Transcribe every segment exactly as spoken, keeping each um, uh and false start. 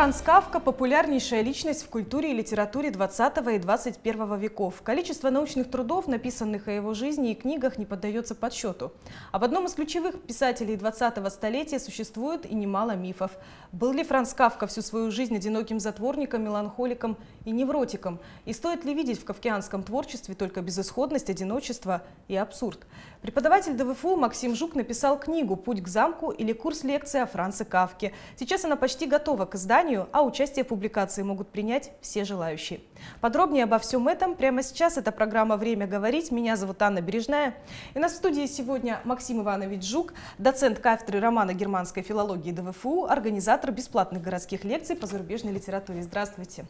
Франц Кафка – популярнейшая личность в культуре и литературе двадцатого и двадцать первого веков. Количество научных трудов, написанных о его жизни и книгах, не поддается подсчету. Об одном из ключевых писателей двадцатого столетия существует и немало мифов. Был ли Франц Кафка всю свою жизнь одиноким затворником, меланхоликом и невротиком? И стоит ли видеть в кафкианском творчестве только безысходность, одиночество и абсурд? Преподаватель ДВФУ Максим Жук написал книгу «Путь к замку» или «Курс лекций о Франце Кафке». Сейчас она почти готова к изданию, а участие в публикации могут принять все желающие. Подробнее обо всем этом прямо сейчас. Это программа «Время говорить». Меня зовут Анна Бережная. И у нас в студии сегодня Максим Иванович Жук, доцент кафедры романо-германской филологии ДВФУ, организатор бесплатных городских лекций по зарубежной литературе. Здравствуйте.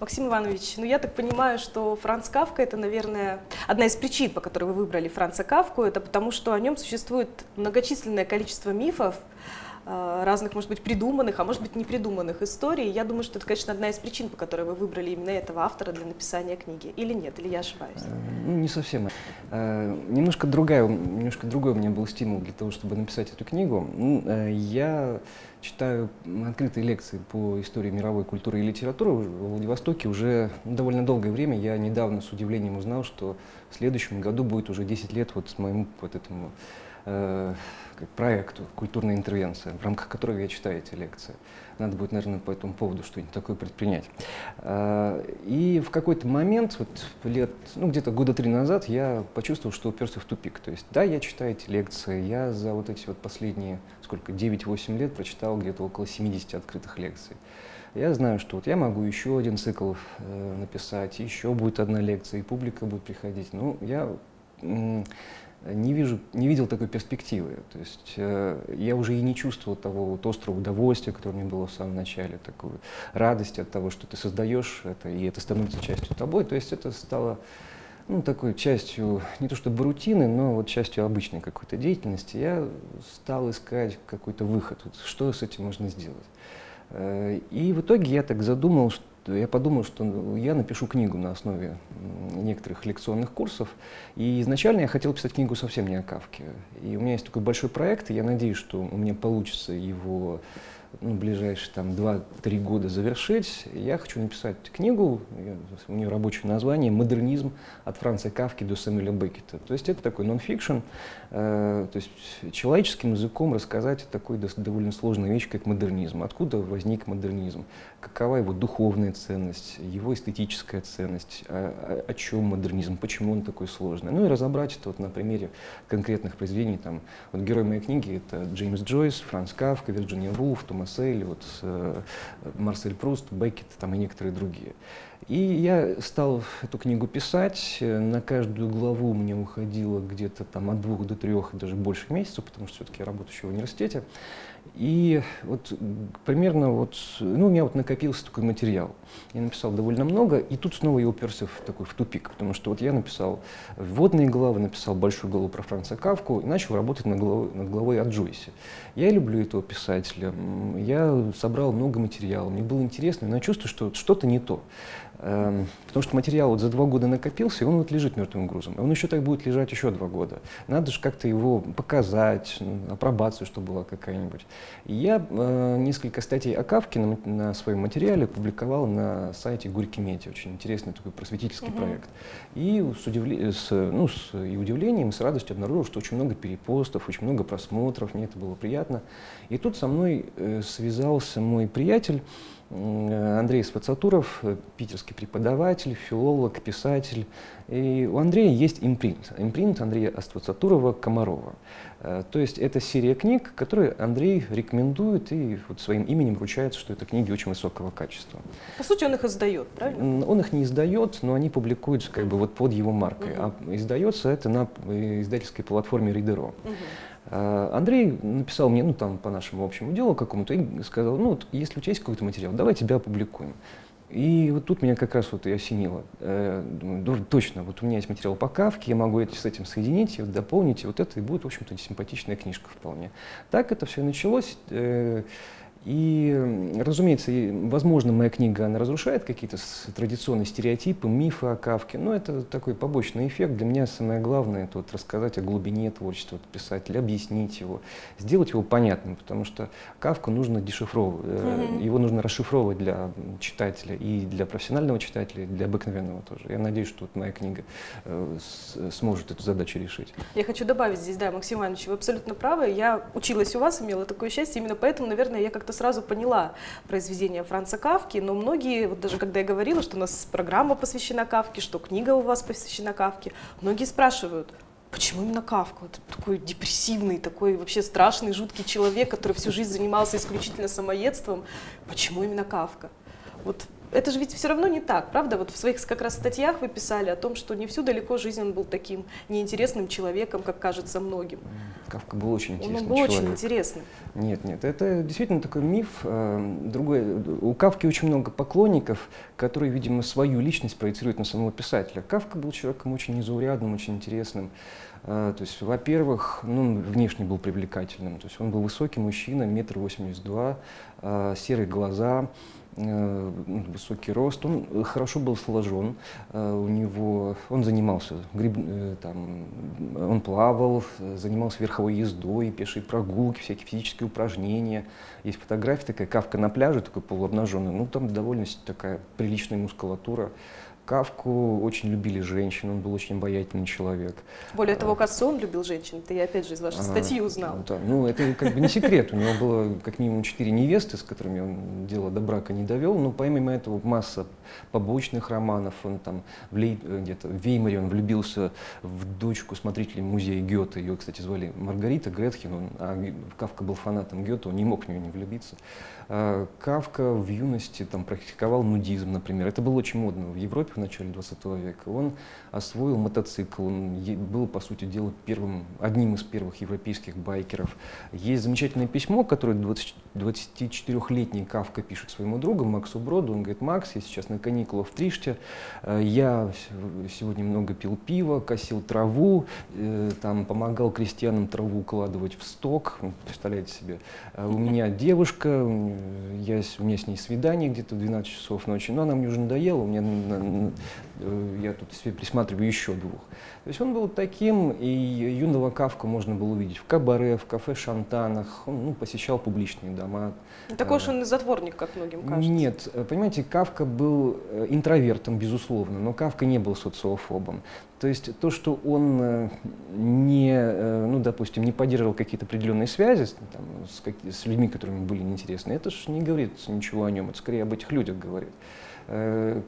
Максим Иванович, ну я так понимаю, что Франц Кафка – это, наверное, одна из причин, по которой вы выбрали Франца Кафку. Это потому, что о нем существует многочисленное количество мифов, разных, может быть, придуманных, а может быть, непридуманных историй. Я думаю, что это, конечно, одна из причин, по которой вы выбрали именно этого автора для написания книги. Или нет? Или я ошибаюсь? Не совсем. Немножко другая, немножко другой у меня был стимул для того, чтобы написать эту книгу. Я читаю открытые лекции по истории мировой культуры и литературы в Владивостоке уже довольно долгое время. Я недавно с удивлением узнал, что в следующем году будет уже десять лет вот с моему вот этому к проекту «Культурная интервенция», в рамках которого я читаю эти лекции. Надо будет, наверное, по этому поводу что-нибудь такое предпринять. И в какой-то момент, вот лет, ну, где-то года три назад, я почувствовал, что уперся в тупик. То есть, да, я читаю эти лекции, я за вот эти вот последние, сколько, девять-восемь лет прочитал где-то около семидесяти открытых лекций. Я знаю, что вот я могу еще один цикл э, написать, еще будет одна лекция, и публика будет приходить. Ну, я... Не, вижу, не видел такой перспективы. То есть э, я уже и не чувствовал того вот острого удовольствия, которое мне было в самом начале, такой радости от того, что ты создаешь это, и это становится частью тобой. То есть это стало, ну, такой частью, не то чтобы рутины, но вот частью обычной какой-то деятельности. Я стал искать какой-то выход, вот, что с этим можно сделать. Э, и в итоге я так задумал, что Я подумал, что я напишу книгу на основе некоторых лекционных курсов. И изначально я хотел писать книгу совсем не о Кафке. И у меня есть такой большой проект, и я надеюсь, что у меня получится его, ну, ближайшие там два-три года завершить. Я хочу написать книгу, у нее рабочее название «Модернизм от Франца Кафки до Сэмюэля Беккета». То есть это такой нон-фикшн, э, то есть человеческим языком рассказать такую довольно сложную вещь, как модернизм. Откуда возник модернизм? Какова его духовная ценность, его эстетическая ценность? О, о, о чем модернизм? Почему он такой сложный? Ну и разобрать это вот на примере конкретных произведений. Там, вот герой моей книги — это Джеймс Джойс, Франц Кафка, Вирджиния Вулф, Томас Элиот, Марсель Пруст, Беккет там, и некоторые другие. И я стал эту книгу писать. На каждую главу мне уходило где-то там от двух до трех, даже больше месяцев, потому что все-таки я работаю еще в университете. И вот примерно вот, ну, у меня вот накопился такой материал. Я написал довольно много, и тут снова я уперся в такой в тупик, потому что вот я написал вводные главы, написал большую главу про Франца Кафку и начал работать над главой, над главой о Джойсе. Я люблю этого писателя, я собрал много материала, мне было интересно, но я чувствую, что что-то не то. Потому что материал вот за два года накопился, и он вот лежит мертвым грузом. Он еще так будет лежать еще два года. Надо же как-то его показать, апробацию, чтобы была какая-нибудь. Я э, несколько статей о Кафке на, на своем материале публиковал на сайте Горький Медиа. Очень интересный такой просветительский угу. проект. И с, удивле... с, ну, с и удивлением, и с радостью обнаружил, что очень много перепостов, очень много просмотров. Мне это было приятно. И тут со мной э, связался мой приятель, Андрей Аствацатуров, питерский преподаватель, филолог, писатель. И у Андрея есть импринт. Импринт Андрея Аствацатурова «Комарова». То есть это серия книг, которые Андрей рекомендует и вот своим именем ручается, что это книги очень высокого качества. По сути, он их издает, правильно? Он их не издает, но они публикуются как бы вот под его маркой. Угу. А издается это на издательской платформе «Ридеро». Угу. Андрей написал мне, ну там по нашему общему делу какому-то, и сказал, ну вот, если у тебя есть какой-то материал, давай тебя опубликуем. И вот тут меня как раз вот и осенило. Думаю, точно, вот у меня есть материал по Кафке, я могу это с этим соединить, дополнить, и вот это и будет, в общем-то, симпатичная книжка вполне. Так это все началось. И, разумеется, возможно, моя книга, она разрушает какие-то традиционные стереотипы, мифы о Кафке, но это такой побочный эффект. Для меня самое главное — это вот рассказать о глубине творчества писателя, объяснить его, сделать его понятным, потому что Кафку нужно дешифровывать, mm-hmm. его нужно расшифровывать для читателя, и для профессионального читателя, и для обыкновенного тоже. Я надеюсь, что вот моя книга э, сможет эту задачу решить. Я хочу добавить здесь, да, Максим Иванович, вы абсолютно правы. Я училась у вас, имела такое счастье, именно поэтому, наверное, я как-то сразу поняла произведение Франца Кафки, но многие, вот даже когда я говорила, что у нас программа посвящена Кафке, что книга у вас посвящена Кафке, многие спрашивают, почему именно Кафка? Это такой депрессивный, такой вообще страшный, жуткий человек, который всю жизнь занимался исключительно самоедством. Почему именно Кафка? Вот это же ведь все равно не так, правда? Вот в своих как раз статьях вы писали о том, что не всю далеко жизнь он был таким неинтересным человеком, как кажется многим. Кафка был очень интересный человек. Он был очень интересный. Нет, нет, это действительно такой миф. Другой, у Кафки очень много поклонников, которые, видимо, свою личность проецируют на самого писателя. Кафка был человеком очень незаурядным, очень интересным. То есть, во-первых, ну, он внешне был привлекательным. То есть он был высокий мужчина, метр восемьдесят два, серые глаза, высокий рост, он хорошо был сложен, у него, он занимался, гриб, там, он плавал, занимался верховой ездой, пешие прогулки, всякие физические упражнения. Есть фотография такая, Кафка на пляже, такой полуобнаженный, ну там довольно такая приличная мускулатура. Кафку очень любили женщин, он был очень обаятельный человек. Более того, кажется, он любил женщин, это я опять же из вашей а, статьи узнал. Да, ну, это как бы не секрет, у него было как минимум четыре невесты, с которыми он дело до брака не довел, но помимо этого масса побочных романов, он там где-то в Веймаре он влюбился в дочку смотрителя музея Гёте, ее, кстати, звали Маргарита Гретхен, он, а Кафка был фанатом Гёте, он не мог в нее не влюбиться. Кафка в юности там практиковал нудизм, например, это было очень модно в Европе в начале двадцатого века. Он освоил мотоцикл, он был, по сути дела, первым, одним из первых европейских байкеров. Есть замечательное письмо, которое двадцатичетырёхлетний Кафка пишет своему другу Максу Броду. Он говорит: «Макс, я сейчас на каникулах в Триесте, я сегодня много пил пива, косил траву, там, помогал крестьянам траву укладывать в сток». Представляете себе. «У меня девушка, я, у меня с ней свидание где-то в двенадцать часов ночи, но она мне уже надоела, у меня я тут себе присматриваю еще двух». То есть он был таким, и юного Кафку можно было увидеть в кабаре, в кафе Шантанах, он ну, посещал публичные дома. Не такой уж он и затворник, как многим кажется. Нет, понимаете, Кафка был интровертом, безусловно, но Кафка не был социофобом. То есть то, что он не, ну, допустим, не поддерживал какие-то определенные связи там, с, как, с людьми, которыми были неинтересны, это же не говорит ничего о нем, это скорее об этих людях говорит.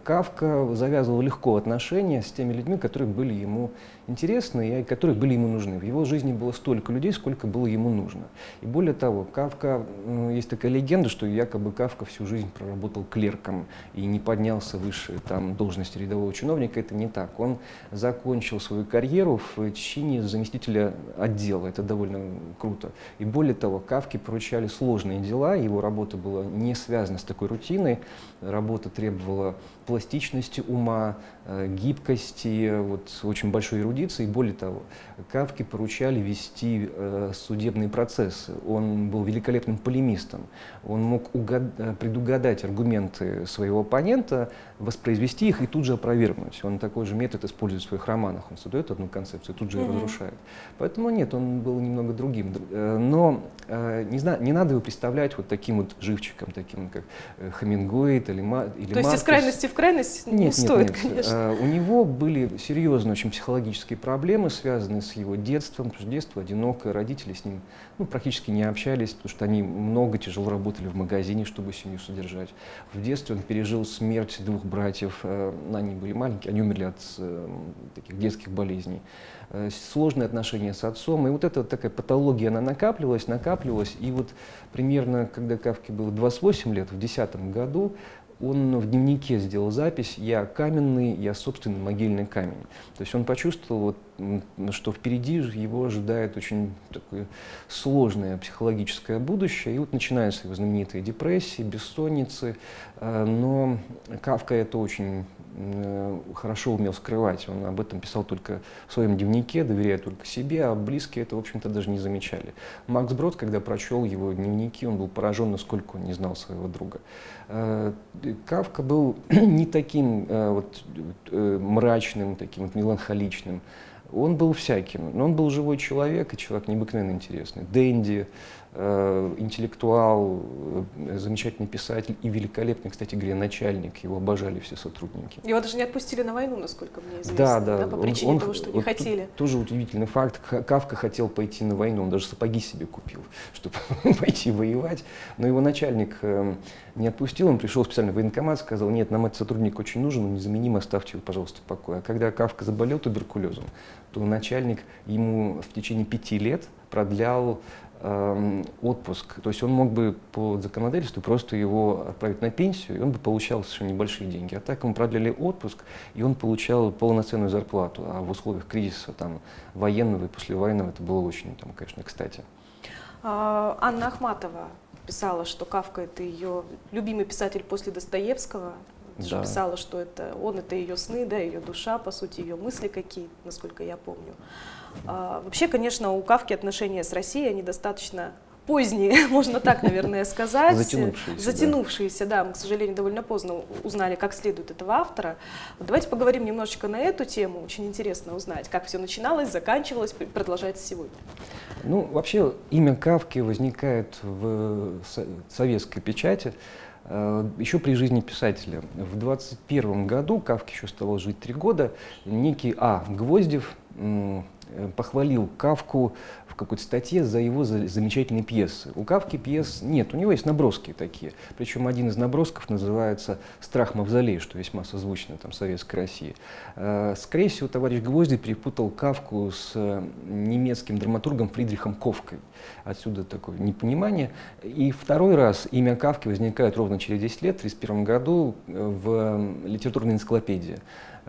Кафка завязывал легко отношения с теми людьми, которые были ему интересны и которые были ему нужны. В его жизни было столько людей, сколько было ему нужно. И более того, Кафка, есть такая легенда, что якобы Кафка всю жизнь проработал клерком и не поднялся выше там, должности рядового чиновника. Это не так. Он закончил свою карьеру в чине заместителя отдела. Это довольно круто. И более того, Кафке поручали сложные дела. Его работа была не связана с такой рутиной. Работа требовала пластичности ума, гибкости, вот, очень большой эрудиции. И более того, Кафке поручали вести э, судебные процессы. Он был великолепным полемистом. Он мог предугадать аргументы своего оппонента, воспроизвести их и тут же опровергнуть. Он такой же метод использует в своих романах. Он создает одну концепцию, тут же ее mm-hmm. разрушает. Поэтому нет, он был немного другим. Но э, не, знаю, не надо его представлять вот таким вот живчиком, таким как Хемингуэй или Маркес. То есть из крайности в крайность не нет, стоит, нет, нет. конечно. Uh, у него были серьезные очень психологические проблемы, связанные с его детством, потому что детство одинокое, родители с ним ну, практически не общались, потому что они много тяжело работали в магазине, чтобы семью содержать. В детстве он пережил смерть двух братьев, uh, они были маленькие, они умерли от uh, таких детских болезней. Uh, сложные отношения с отцом, и вот эта такая патология, она накапливалась, накапливалась, и вот примерно, когда Кафке было двадцать восемь лет, в две тысячи десятом году, он в дневнике сделал запись «Я каменный, я собственный могильный камень». То есть он почувствовал, вот, что впереди его ожидает очень такое сложное психологическое будущее. И вот начинаются его знаменитые депрессии, бессонницы. Но Кафка это очень хорошо умел скрывать. Он об этом писал только в своем дневнике, доверяя только себе, а близкие это, в общем-то, даже не замечали. Макс Брод, когда прочел его дневники, он был поражен, насколько он не знал своего друга. Кафка был не таким вот мрачным, таким вот меланхоличным. Он был всяким, но он был живой человек, и человек необыкновенно интересный. Дэнди, интеллектуал, замечательный писатель и великолепный, кстати говоря, начальник. Его обожали все сотрудники. Его даже не отпустили на войну, насколько мне известно, да, да, да, по он, причине он, того, что он, не хотели. Тут, тоже удивительный факт. Кафка хотел пойти на войну, он даже сапоги себе купил, чтобы пойти воевать. Но его начальник не отпустил, он пришел специально в военкомат, сказал: нет, нам этот сотрудник очень нужен, он незаменим, оставьте его, пожалуйста, в покое. А когда Кафка заболел туберкулезом, то начальник ему в течение пяти лет продлял отпуск. То есть он мог бы по законодательству просто его отправить на пенсию, и он бы получал совершенно небольшие деньги. А так ему продляли отпуск, и он получал полноценную зарплату. А в условиях кризиса там, военного и послевоенного это было очень, там, конечно, кстати. Анна Ахматова писала, что Кафка — это ее любимый писатель после Достоевского. Да. Писала, что это он, это ее сны, да, ее душа, по сути, ее мысли какие, насколько я помню. А, вообще, конечно, у Кафки отношения с Россией, они достаточно поздние, можно так, наверное, сказать. Затянувшиеся. Затянувшиеся, да. да. Мы, к сожалению, довольно поздно узнали, как следует этого автора. Давайте поговорим немножечко на эту тему. Очень интересно узнать, как все начиналось, заканчивалось, продолжается сегодня. Ну, вообще, имя Кафки возникает в советской печати еще при жизни писателя. В двадцать первом году, Кафке еще стало жить три года, некий А. Гвоздев похвалил Кафку в какой-то статье за его замечательные пьесы. У Кафки пьес нет, у него есть наброски такие. Причем один из набросков называется «Страх мавзолей», что весьма созвучно там советской России. Скорее всего, товарищ Гвоздев перепутал Кафку с немецким драматургом Фридрихом Ковкой. Отсюда такое непонимание. И второй раз имя Кафки возникает ровно через десять лет, в тридцать первом году, в литературной энциклопедии.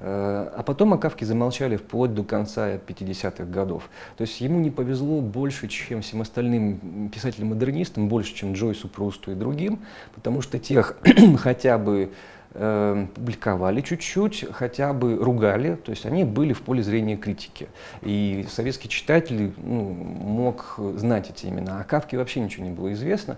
А потом о Кафке замолчали вплоть до конца пятидесятых годов. То есть ему не повезло больше, чем всем остальным писателям-модернистам, больше, чем Джойсу, Прусту и другим, потому что тех хотя бы э, публиковали чуть-чуть, хотя бы ругали, то есть они были в поле зрения критики. И советский читатель, ну, мог знать эти имена. О Кафке вообще ничего не было известно.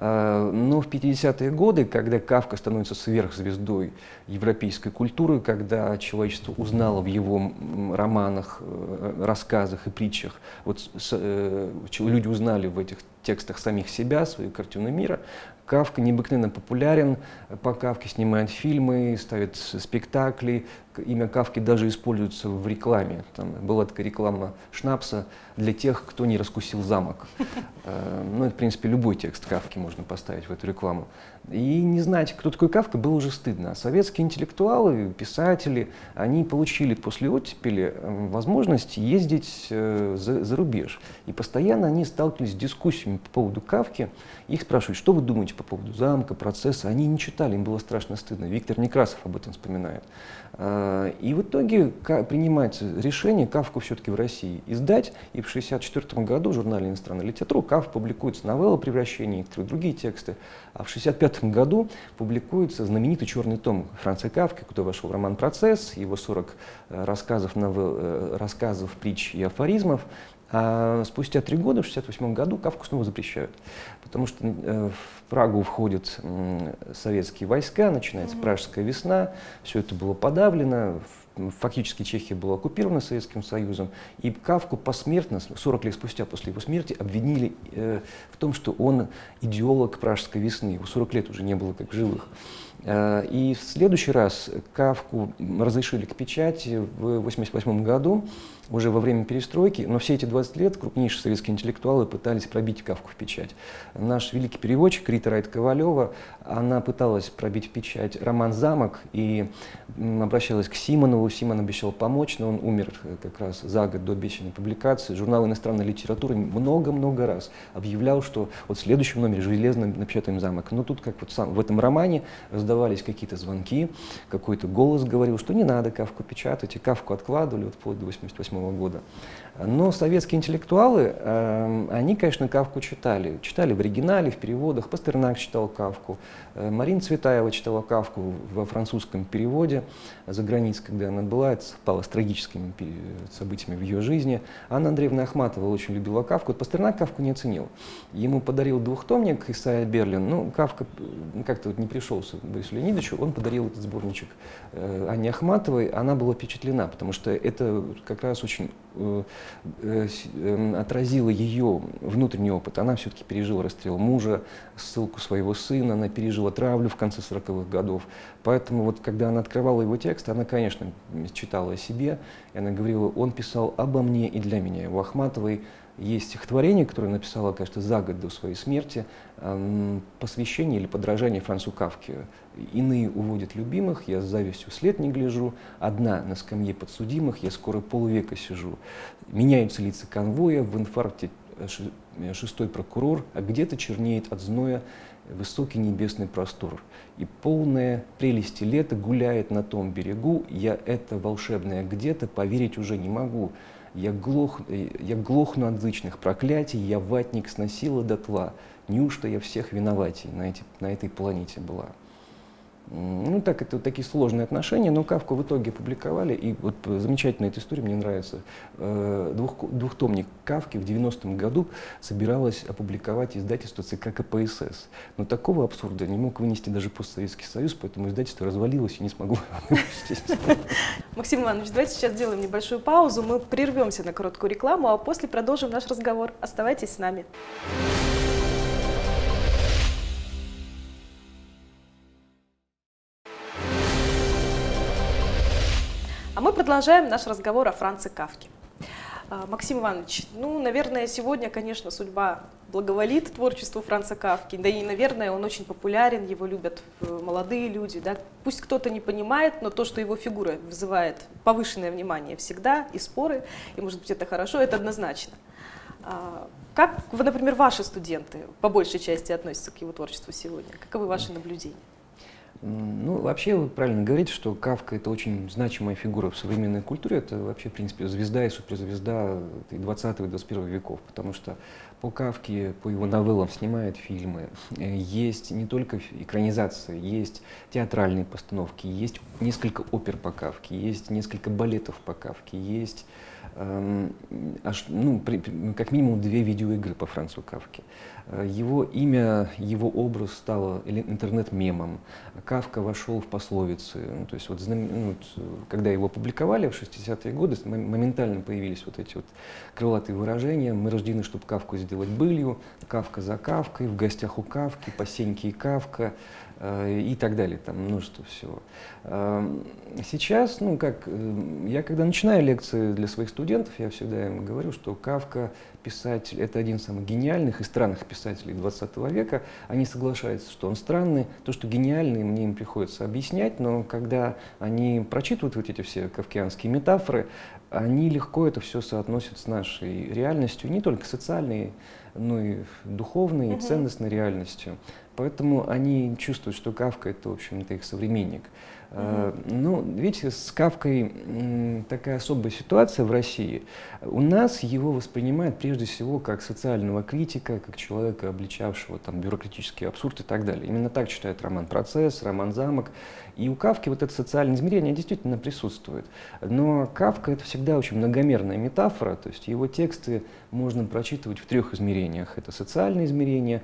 Но в пятидесятые годы, когда Кафка становится сверхзвездой европейской культуры, когда человечество узнало в его романах, рассказах и притчах, вот люди узнали в этих текстах самих себя, свою картину мира, Кафка необыкновенно популярен, по Кафке снимают фильмы, ставят спектакли, имя Кафки даже используется в рекламе. Там была такая реклама шнапса для тех, кто не раскусил замок. Ну, это, в принципе, любой текст Кафки можно поставить в эту рекламу. И не знать, кто такой Кафка, было уже стыдно. А советские интеллектуалы, писатели, они получили после оттепели возможность ездить за, за рубеж. И постоянно они сталкивались с дискуссиями по поводу Кафки. Их спрашивают, что вы думаете по поводу замка, процесса. Они не читали, им было страшно стыдно. Виктор Некрасов об этом вспоминает. И в итоге принимается решение Кафку все-таки в России издать. И в шестьдесят четвёртом году в журнале «Иностранная литература» Кафка публикуется новелла «Превращение» и другие тексты. А в шестьдесят пятом году публикуется знаменитый черный том Франца Кафки, куда вошел роман «Процесс», его сорок рассказов, новелл, рассказов, притч и афоризмов. А спустя три года, в шестьдесят восьмом году, Кафку снова запрещают, потому что в Прагу входят советские войска, начинается Mm-hmm. Пражская весна, все это было подавлено, фактически Чехия была оккупирована Советским Союзом, и Кафку посмертно, сорок лет спустя после его смерти, обвинили в том, что он идеолог Пражской весны, его сорок лет уже не было как живых. И в следующий раз Кафку разрешили к печати в восемьдесят восьмом году, уже во время перестройки, но все эти двадцать лет крупнейшие советские интеллектуалы пытались пробить Кафку в печать. Наш великий переводчик Рита Райт-Ковалева, она пыталась пробить в печать роман «Замок» и обращалась к Симонову, которому Симон обещал помочь, но он умер как раз за год до обещанной публикации. Журнал «Иностранная литература» много-много раз объявлял, что вот в следующем номере железно напечатаем «Замок». Но тут, как вот сам в этом романе, раздавались какие-то звонки, какой-то голос говорил, что не надо Кафку печатать, и Кафку откладывали вот вплоть до восемьдесят восьмого года. Но советские интеллектуалы, э, они, конечно, Кафку читали. Читали в оригинале, в переводах. Пастернак читал Кафку, э, Марина Цветаева читала Кафку во французском переводе за границей, когда она была, это совпало с трагическими событиями в ее жизни. Анна Андреевна Ахматова очень любила Кафку. Пастернак Кафку не оценил. Ему подарил двухтомник «Исаия Берлин». Ну, Кафка как-то вот не пришелся Борису Леонидовичу. Он подарил этот сборничек э, Анне Ахматовой. Она была впечатлена, потому что это как раз очень... Э, отразила ее внутренний опыт. Она все-таки пережила расстрел мужа, ссылку своего сына, она пережила травлю в конце сороковых годов. Поэтому вот когда она открывала его текст, она, конечно, читала о себе, и она говорила, он писал обо мне и для меня. У Ахматовой есть стихотворение, которое написала, кажется, за год до своей смерти, посвящение или подражание Францу Кафке. «Иные уводят любимых, я с завистью вслед не гляжу, одна на скамье подсудимых, я скоро полвека сижу. Меняются лица конвоя, в инфаркте шестой прокурор, а где-то чернеет от зноя высокий небесный простор. И полная прелести лета гуляет на том берегу, я это волшебное где-то поверить уже не могу». Я, глох, я глохну от зычных проклятий, я ватник сносила дотла. Неужто я всех виноватей на, эти, на этой планете была? Ну, так, это вот такие сложные отношения, но Кафку в итоге опубликовали. И вот замечательная эта история, мне нравится. Двух, двухтомник Кафки в девяностом году собиралось опубликовать издательство ЦК КПСС. Но такого абсурда не мог вынести даже постсоветский союз, поэтому издательство развалилось и не смогло выпустить. Максим Иванович, давайте сейчас сделаем небольшую паузу. Мы прервемся на короткую рекламу, а после продолжим наш разговор. Оставайтесь с нами. А мы продолжаем наш разговор о Франце Кафке. Максим Иванович, ну, наверное, сегодня, конечно, судьба благоволит творчеству Франца Кафки. Да и, наверное, он очень популярен, его любят молодые люди. Да? Пусть кто-то не понимает, но то, что его фигура вызывает повышенное внимание всегда, и споры, и, может быть, это хорошо, это однозначно. Как, например, ваши студенты по большей части относятся к его творчеству сегодня? Каковы ваши наблюдения? Ну, вообще, вы правильно говорите, что Кафка — это очень значимая фигура в современной культуре. Это вообще, в принципе, звезда и суперзвезда двадцатого и двадцать первого веков, потому что по Кафке, по его новеллам снимают фильмы. Есть не только экранизация, есть театральные постановки, есть несколько опер по Кафке, есть несколько балетов по Кафке, есть эм, аж, ну, при, при, как минимум две видеоигры по Францу Кафке. Его имя, его образ стало интернет-мемом. Кафка вошел в пословицы. Ну, то есть, вот, ну, вот, когда его публиковали в шестидесятые годы, моментально появились вот эти вот крылатые выражения. «Мы рождены, чтобы Кафку сделать былью», «Кафка за Кафкой», «В гостях у Кафки», «Посеньки и Кафка» и так далее, там множество всего. Сейчас, ну как, я когда начинаю лекции для своих студентов, я всегда им говорю, что Кафка писатель, это один из самых гениальных и странных писателей двадцатого века. Они соглашаются, что он странный, то, что гениальный, мне им приходится объяснять, но когда они прочитывают вот эти все кафкианские метафоры, они легко это все соотносят с нашей реальностью, не только социальной, но и духовной, mm-hmm. и ценностной реальностью. Поэтому они чувствуют, что Кафка — это, в общем-то, их современник. Mm-hmm. Ну, видите, с Кафкой такая особая ситуация в России. У нас его воспринимают прежде всего как социального критика, как человека, обличавшего там бюрократический абсурд и так далее. Именно так читают роман «Процесс», роман «Замок». И у Кафки вот это социальное измерение действительно присутствует. Но Кафка — это всегда очень многомерная метафора, то есть его тексты можно прочитывать в трех измерениях. Это социальное измерение,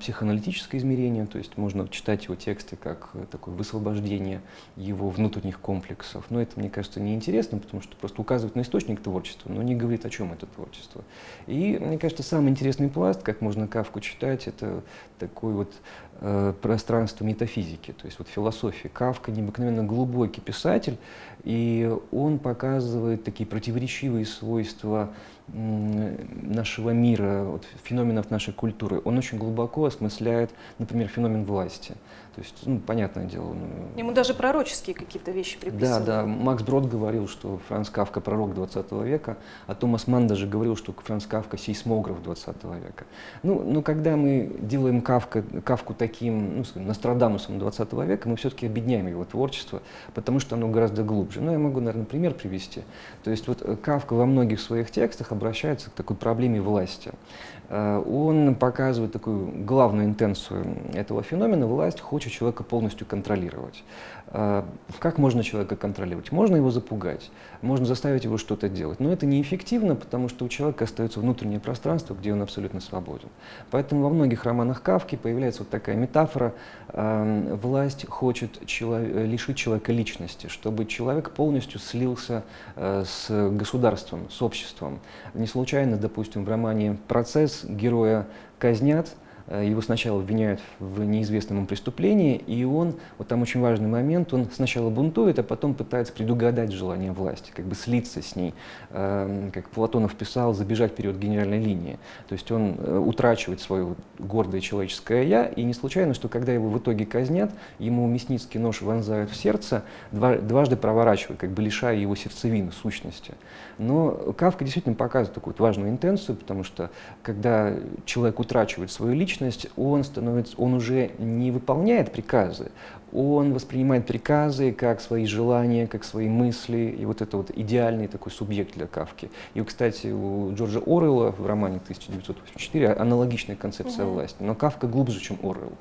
психоаналитическое измерение, то есть можно читать его тексты как такое высвобождение его внутренних комплексов. Но это, мне кажется, неинтересно, потому что просто указывает на источник творчества, но не говорит, о чем это творчество. И, мне кажется, самый интересный пласт, как можно Кафку читать, это такое вот э, пространство метафизики, то есть вот философии. Кафка необыкновенно глубокий писатель, и он показывает такие противоречивые свойства э, нашего мира, вот, феноменов нашей культуры. Он очень глубоко глубоко осмысляет, например, феномен власти. То есть, ну, понятное дело. Ему даже пророческие какие-то вещи приписывают. Да, да. Макс Брод говорил, что Франц Кафка – пророк двадцатого века, а Томас Ман даже говорил, что Франц Кафка – сейсмограф двадцатого века. Ну, но когда мы делаем Кафка, Кафку таким, ну, скажем, Нострадамусом двадцатого века, мы все-таки объединяем его творчество, потому что оно гораздо глубже. Ну, я могу, наверное, пример привести. То есть, вот Кафка во многих своих текстах обращается к такой проблеме власти. Он показывает такую главную интенцию этого феномена. Власть хочет человека полностью контролировать. Как можно человека контролировать? Можно его запугать, можно заставить его что-то делать. Но это неэффективно, потому что у человека остается внутреннее пространство, где он абсолютно свободен. Поэтому во многих романах Кафки появляется вот такая метафора. Власть хочет лишить человека личности, чтобы человек полностью слился с государством, с обществом. Не случайно, допустим, в романе «Процесс» героя казнят, его сначала обвиняют в неизвестном преступлении, и он, вот там очень важный момент, он сначала бунтует, а потом пытается предугадать желание власти, как бы слиться с ней, как Платонов писал, забежать вперед генеральной линии. То есть он утрачивает свое гордое человеческое «я», и не случайно, что когда его в итоге казнят, ему мясницкий нож вонзают в сердце, дважды проворачивают, как бы лишая его сердцевины, сущности. Но Кафка действительно показывает такую важную интенцию, потому что когда человек утрачивает свою личность, он становится, он уже не выполняет приказы, он воспринимает приказы как свои желания, как свои мысли, и вот это вот идеальный такой субъект для Кафки. И, кстати, у Джорджа Оруэлла в романе тысяча девятьсот восемьдесят четыре аналогичная концепция угу. власти, но Кафка глубже, чем Оруэлл,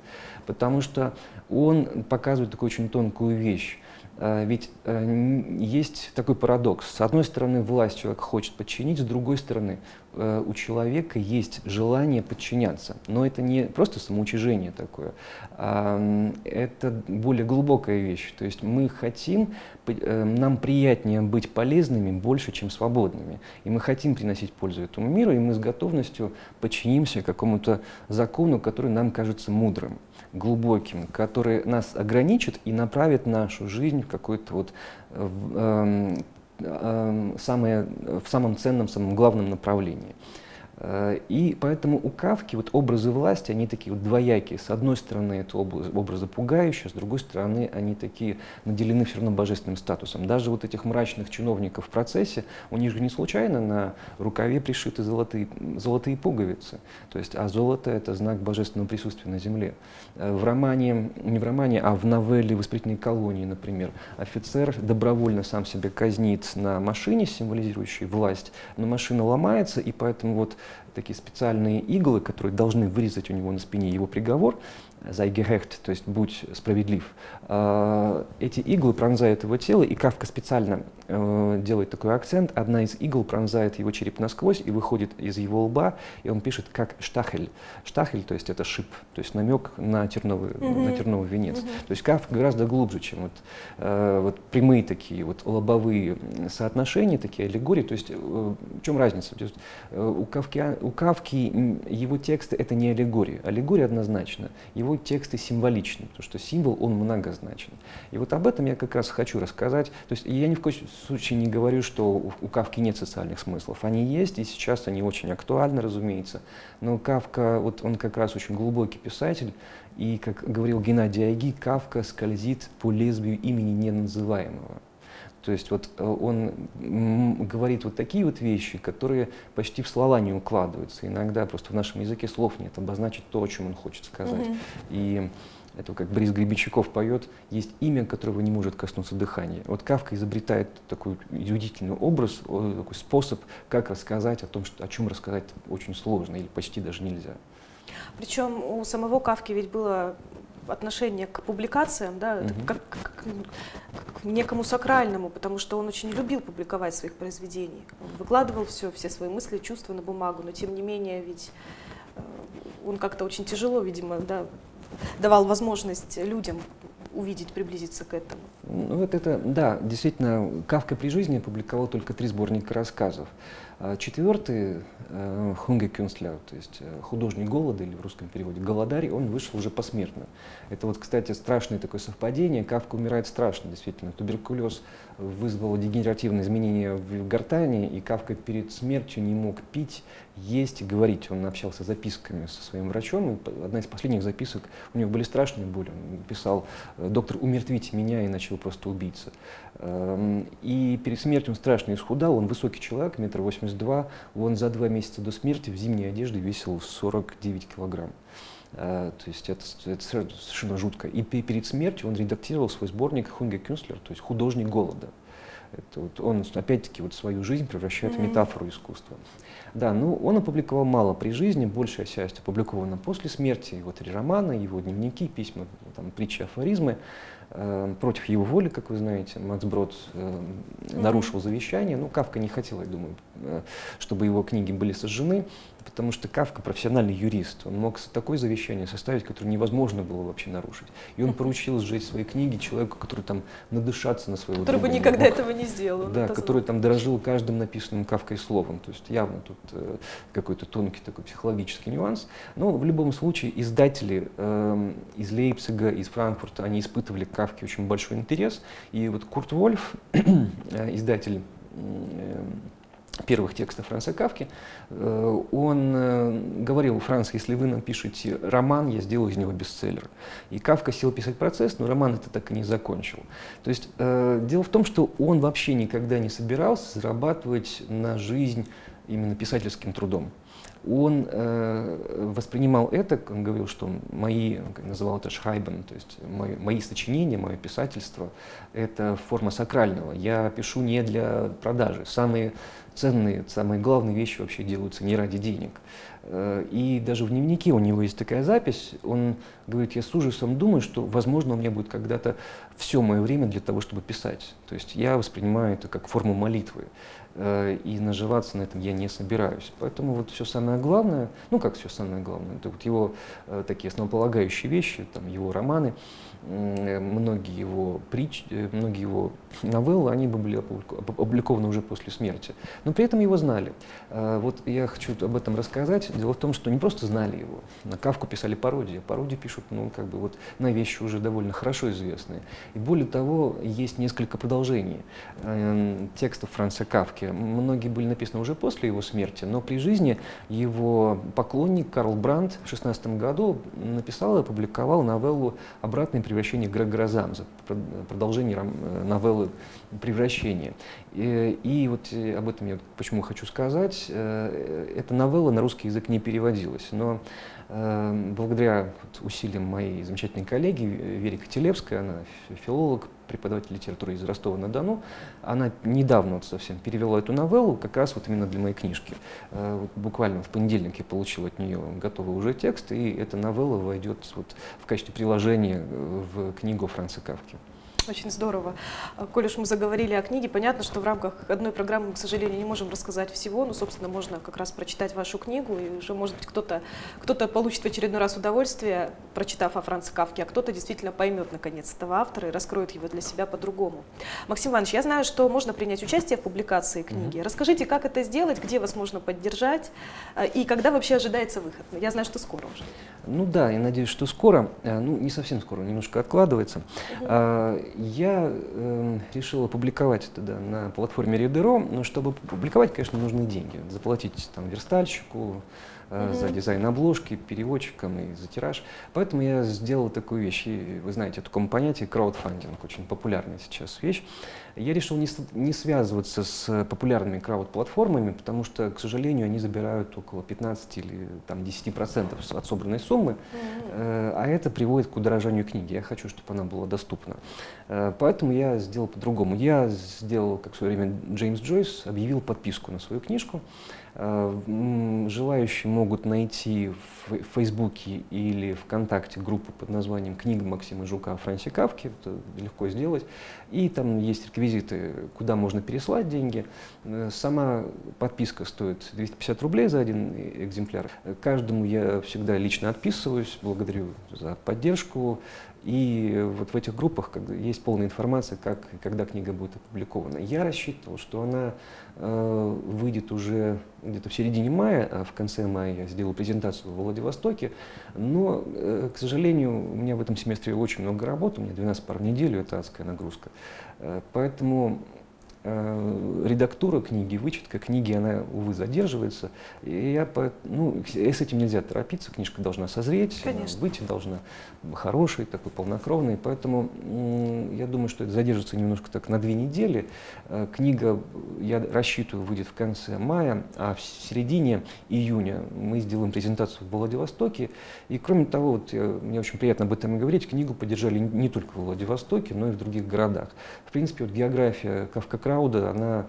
потому что он показывает такую очень тонкую вещь. Ведь есть такой парадокс. С одной стороны, власть человек хочет подчинить, с другой стороны, у человека есть желание подчиняться. Но это не просто самоуничижение такое, а это более глубокая вещь. То есть мы хотим, нам приятнее быть полезными больше, чем свободными. И мы хотим приносить пользу этому миру, и мы с готовностью подчинимся какому-то закону, который нам кажется мудрым, глубоким, который нас ограничит и направит нашу жизнь в какой-то вот э, э, самое, в самом ценном, самом главном направлении. И поэтому у Кафки вот образы власти, они такие вот двоякие. С одной стороны, это образы, образы пугающие, с другой стороны, они такие наделены все равно божественным статусом. Даже вот этих мрачных чиновников в процессе, у них же не случайно на рукаве пришиты золотые, золотые пуговицы. То есть, а золото — это знак божественного присутствия на земле. В романе, не в романе, а в новелле «Воспитательной колонии», например, офицер добровольно сам себя казнит на машине, символизирующей власть, но машина ломается, и поэтому вот такие специальные иглы, которые должны вырезать у него на спине его приговор, «Sei gerecht», то есть «будь справедлив», эти иглы пронзают его тело, и Кафка специально делает такой акцент. Одна из игл пронзает его череп насквозь и выходит из его лба, и он пишет как «штахель». «Штахель», то есть это шип, то есть намек на терновый, mm-hmm. на терновый венец. Mm-hmm. То есть Кафка гораздо глубже, чем вот, вот прямые такие вот лобовые соотношения, такие аллегории. То есть в чем разница? То есть, у Кафки, у Кафки его тексты — это не аллегория. Аллегория однозначно. Его тексты символичны, потому что символ, он многозначен. И вот об этом я как раз хочу рассказать. То есть я ни в коем случае не говорю, что у Кафки нет социальных смыслов. Они есть, и сейчас они очень актуальны, разумеется. Но Кафка, вот он как раз очень глубокий писатель, и, как говорил Геннадий Айги, Кафка скользит по лезвию имени неназываемого. То есть вот он говорит вот такие вот вещи, которые почти в слова не укладываются. Иногда просто в нашем языке слов нет обозначить то, о чем он хочет сказать. Mm-hmm. И это как Борис Гребенщиков поет: «Есть имя, которого не может коснуться дыхания». Вот Кафка изобретает такой удивительный образ, такой способ, как рассказать о том, что, о чем рассказать очень сложно или почти даже нельзя. Причем у самого Кафки ведь было отношение к публикациям, да, mm-hmm. как, как, как к некому сакральному, потому что он очень любил публиковать своих произведений. Он выкладывал все, все свои мысли, чувства на бумагу, но тем не менее ведь он как-то очень тяжело, видимо, да, давал возможность людям увидеть, приблизиться к этому. Вот это, да, действительно, Кафка при жизни опубликовал только три сборника рассказов. А четвертый, «Хунгеркюнстляу», то есть «Художник голода», или в русском переводе «Голодарь», он вышел уже посмертно. Это вот, кстати, страшное такое совпадение. Кафка умирает страшно, действительно. Туберкулез вызвал дегенеративные изменения в гортани, и Кафка перед смертью не мог пить, есть и говорить. Он общался записками со своим врачом, и одна из последних записок, у него были страшные боли. Он писал: «Доктор, умертвите меня, иначе вы просто убийца». И перед смертью он страшно исхудал, он высокий человек, метр восемьдесят два, он за два месяца до смерти в зимней одежде весил сорок девять килограмм. То есть это, это совершенно жутко. И перед смертью он редактировал свой сборник «Хунгеркюнстлер», то есть «Художник голода». Это вот он, опять-таки, вот свою жизнь превращает mm-hmm. в метафору искусства. Да, ну, он опубликовал мало при жизни, большая часть опубликована после смерти, его три романа, его дневники, письма, там, притчи, афоризмы. Э, против его воли, как вы знаете, Макс Брод э, mm-hmm. нарушил завещание. Ну, Кафка не хотел, я думаю, э, чтобы его книги были сожжены, потому что Кафка профессиональный юрист. Он мог такое завещание составить, которое невозможно было вообще нарушить. И он поручил сжечь свои книги человеку, который там надышаться на своего друга. Который бы никогда этого не сделал. Да, который там дорожил каждым написанным Кафкой словом. То есть явно тут э, какой-то тонкий такой психологический нюанс. Но в любом случае издатели э, из Лейпцига, из Франкфурта, они испытывали к Кафке очень большой интерес. И вот Курт Вольф, э, издатель э, первых текстов Франца Кафки, он говорил: «Франц, если вы напишете роман, я сделаю из него бестселлер». И Кафка сел писать процесс, но роман это так и не закончил. То есть э, дело в том, что он вообще никогда не собирался зарабатывать на жизнь именно писательским трудом. Он э, воспринимал это, он говорил, что мои, он называл это шхайбен, то есть мои, мои сочинения, мое писательство, это форма сакрального. Я пишу не для продажи. Самые ценные, самые главные вещи вообще делаются не ради денег. И даже в дневнике у него есть такая запись, он говорит: «Я с ужасом думаю, что, возможно, у меня будет когда-то все мое время для того, чтобы писать. То есть я воспринимаю это как форму молитвы, и наживаться на этом я не собираюсь». Поэтому вот все самое главное, ну как все самое главное, это вот его такие основополагающие вещи, там его романы, многие его притчи, многие его новеллы, они бы были опубликованы уже после смерти. Но при этом его знали. Вот я хочу об этом рассказать. Дело в том, что не просто знали его. На Кафку писали пародии. Пародии пишут, ну, как бы вот на вещи уже довольно хорошо известные. И более того, есть несколько продолжений текстов Франца Кафки. Многие были написаны уже после его смерти, но при жизни его поклонник Карл Брандт в шестнадцатом году написал и опубликовал новеллу «Обратное превращение Грегора Замза», продолжение новеллы «Превращение». И, и вот об этом я почему хочу сказать. Эта новелла на русский язык не переводилась, но э, благодаря усилиям моей замечательной коллеги Вере Котелевской, она филолог, преподаватель литературы из Ростова-на-Дону, она недавно вот совсем перевела эту новеллу, как раз вот именно для моей книжки. Э, вот буквально в понедельник я получил от нее готовый уже текст, и эта новелла войдет вот в качестве приложения в книгу Франца Кафки. Очень здорово. Коль уж мы заговорили о книге, понятно, что в рамках одной программы мы, к сожалению, не можем рассказать всего, но, собственно, можно как раз прочитать вашу книгу, и уже, может быть, кто-то кто-то получит в очередной раз удовольствие, прочитав о Франце Кафке, а кто-то действительно поймет, наконец, этого автора и раскроет его для себя по-другому. Максим Иванович, я знаю, что можно принять участие в публикации книги. Расскажите, как это сделать, где вас можно поддержать, и когда вообще ожидается выход? Я знаю, что скоро уже. Ну да, я надеюсь, что скоро. Ну, не совсем скоро, немножко откладывается. Угу. Я э, решил опубликовать это, да, на платформе Ридеро, но чтобы публиковать, конечно, нужны деньги. Заплатить там верстальщику э, mm-hmm. за дизайн обложки, переводчикам и за тираж. Поэтому я сделал такую вещь, и вы знаете о таком понятии краудфандинг, очень популярная сейчас вещь. Я решил не, не связываться с популярными крауд-платформами, потому что, к сожалению, они забирают около пятнадцати или там десяти процентов от собранной суммы, mm-hmm. э, а это приводит к удорожанию книги. Я хочу, чтобы она была доступна. Поэтому я сделал по-другому. Я сделал, как в свое время Джеймс Джойс, объявил подписку на свою книжку. Желающие могут найти в Фейсбуке или ВКонтакте группу под названием «Книга Максима Жука о Франце Кафке». Это легко сделать. И там есть реквизиты, куда можно переслать деньги. Сама подписка стоит двести пятьдесят рублей за один экземпляр. Каждому я всегда лично отписываюсь, благодарю за поддержку. И вот в этих группах есть полная информация, как и когда книга будет опубликована. Я рассчитывал, что она э, выйдет уже где-то в середине мая, а в конце мая я сделал презентацию в Владивостоке, но, э, к сожалению, у меня в этом семестре очень много работы, у меня двенадцать пар в неделю, это адская нагрузка. Э, поэтому э, редактура книги, вычетка книги, она, увы, задерживается. И я по, ну, с этим нельзя торопиться, книжка должна созреть, выйти должна хорошей, такой полнокровной. Поэтому э, я думаю, что это задержится немножко так на две недели. Э, книга, я рассчитываю, выйдет в конце мая, а в середине июня мы сделаем презентацию в Владивостоке. И кроме того, вот, я, мне очень приятно об этом говорить, книгу поддержали не только в Владивостоке, но и в других городах. В принципе, вот, география Кафка-крауда, она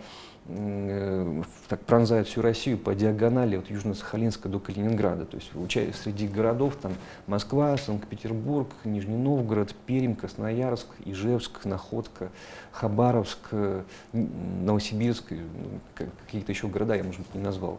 так пронзает всю Россию по диагонали от Южно-Сахалинска до Калининграда. То есть среди городов там Москва, Санкт-Петербург, Нижний Новгород, Пермь, Красноярск, Ижевск, Находка, Хабаровск, Новосибирск, какие-то еще города я, может быть, не назвал.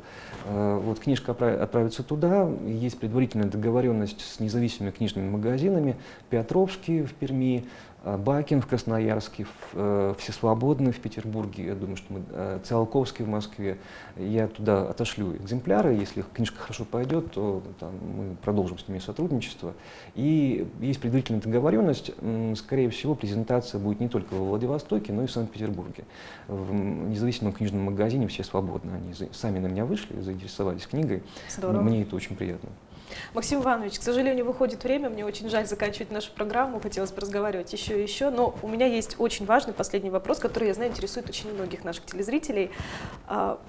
Вот книжка отправится туда. Есть предварительная договоренность с независимыми книжными магазинами. Петровский в Перми, Бакин в Красноярске, Все свободны в Петербурге, я думаю, что мы, Циолковский в Москве. Я туда отошлю экземпляры, если книжка хорошо пойдет, то там, мы продолжим с ними сотрудничество. И есть предварительная договоренность, скорее всего, презентация будет не только во Владивостоке, но и в Санкт-Петербурге. В независимом книжном магазине «Все свободны». Они сами на меня вышли, заинтересовались книгой. Здорово. Мне это очень приятно. Максим Иванович, к сожалению, выходит время, мне очень жаль заканчивать нашу программу, хотелось бы разговаривать еще и еще, но у меня есть очень важный последний вопрос, который, я знаю, интересует очень многих наших телезрителей.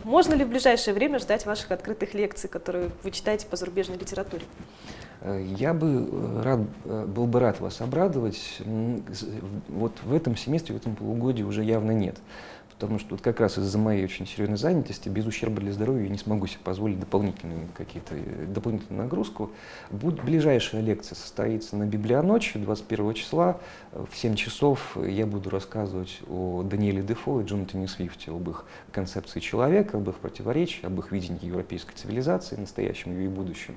Можно ли в ближайшее время ждать ваших открытых лекций, которые вы читаете по зарубежной литературе? Я бы рад, был бы рад вас обрадовать, вот в этом семестре, в этом полугодии уже явно нет. Потому что вот как раз из-за моей очень серьезной занятости, без ущерба для здоровья, я не смогу себе позволить дополнительную, дополнительную нагрузку. Будет ближайшая лекция состоится на Библионочи двадцать первого числа. В семь часов я буду рассказывать о Даниэле Дефо и Джонатане Свифте, об их концепции человека, об их противоречии, об их видении европейской цивилизации, настоящем и будущем.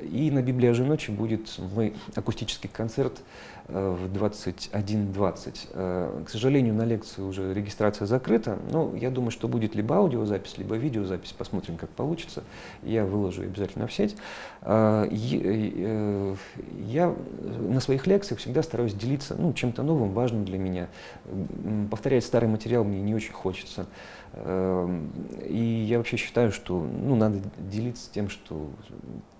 И на Библиоженочи будет мой акустический концерт в двадцать один двадцать. К сожалению, на лекцию уже регистрация закрыта, но я думаю, что будет либо аудиозапись, либо видеозапись, посмотрим, как получится. Я выложу обязательно в сеть. Я на своих лекциях всегда стараюсь делиться, ну, чем-то новым, важным для меня. Повторять старый материал мне не очень хочется. И я вообще считаю, что, ну, надо делиться тем, что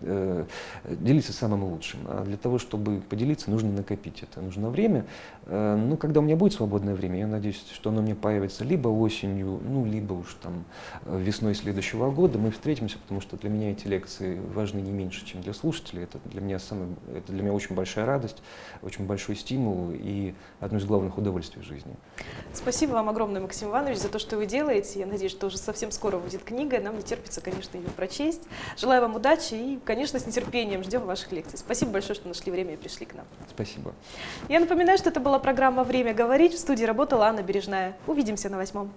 э, делиться самым лучшим. А для того, чтобы поделиться, нужно накопить это, нужно время. Э, ну, когда у меня будет свободное время, я надеюсь, что оно мне появится либо осенью, ну, либо уж там весной следующего года. Мы встретимся, потому что для меня эти лекции важны не меньше, чем для слушателей. Это для меня, самый, это для меня очень большая радость, очень большой стимул и одно из главных удовольствий в жизни. Спасибо вам огромное, Максим Иванович, за то, что вы делаете. Я надеюсь, что уже совсем скоро будет книга, нам не терпится, конечно, ее прочесть. Желаю вам удачи и, конечно, с нетерпением ждем ваших лекций. Спасибо большое, что нашли время и пришли к нам. Спасибо. Я напоминаю, что это была программа «Время говорить». В студии работала Анна Бережная. Увидимся на восьмом.